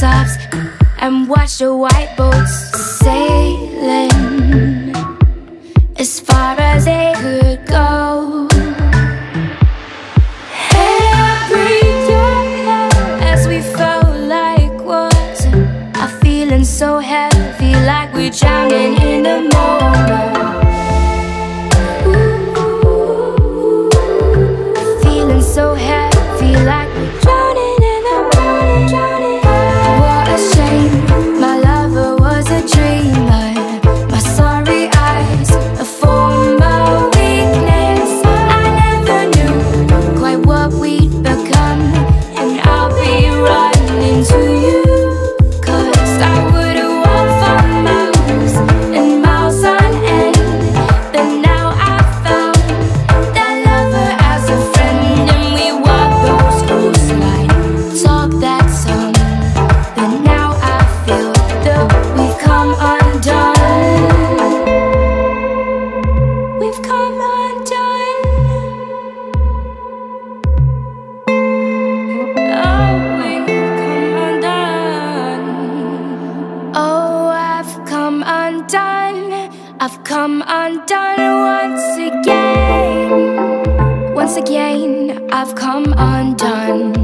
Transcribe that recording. hilltops and watch the white boats sailing as far as they could go. Every day as we felt like water, our feelings so heavy, like we're drowning in the moment. Ooh, feeling so heavy, like we're drowning. I've come undone once again. Once again, I've come undone.